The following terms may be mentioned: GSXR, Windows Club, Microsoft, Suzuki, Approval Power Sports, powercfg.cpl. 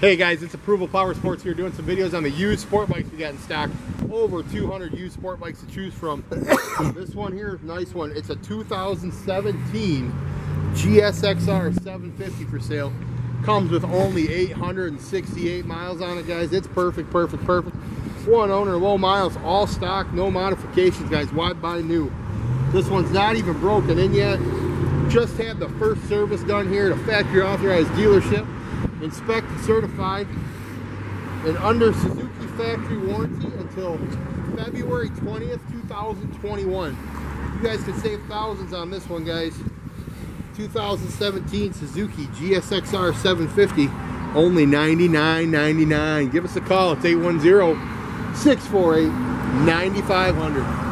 Hey guys, it's Approval Power Sports here doing some videos on the used sport bikes we got in stock. Over 200 used sport bikes to choose from. This one here is a nice one. It's a 2017 GSXR 750 for sale. Comes with only 868 miles on it, guys. It's perfect. One owner, low miles, all stock, no modifications, guys. Why buy new? This one's not even broken in yet. Just had the first service done here at a factory authorized dealership. Inspected, certified, and under Suzuki factory warranty until February 20th, 2021. You guys can save thousands on this one, guys. 2017 Suzuki GSXR 750, only $99.99. Give us a call. It's 810-648-9500.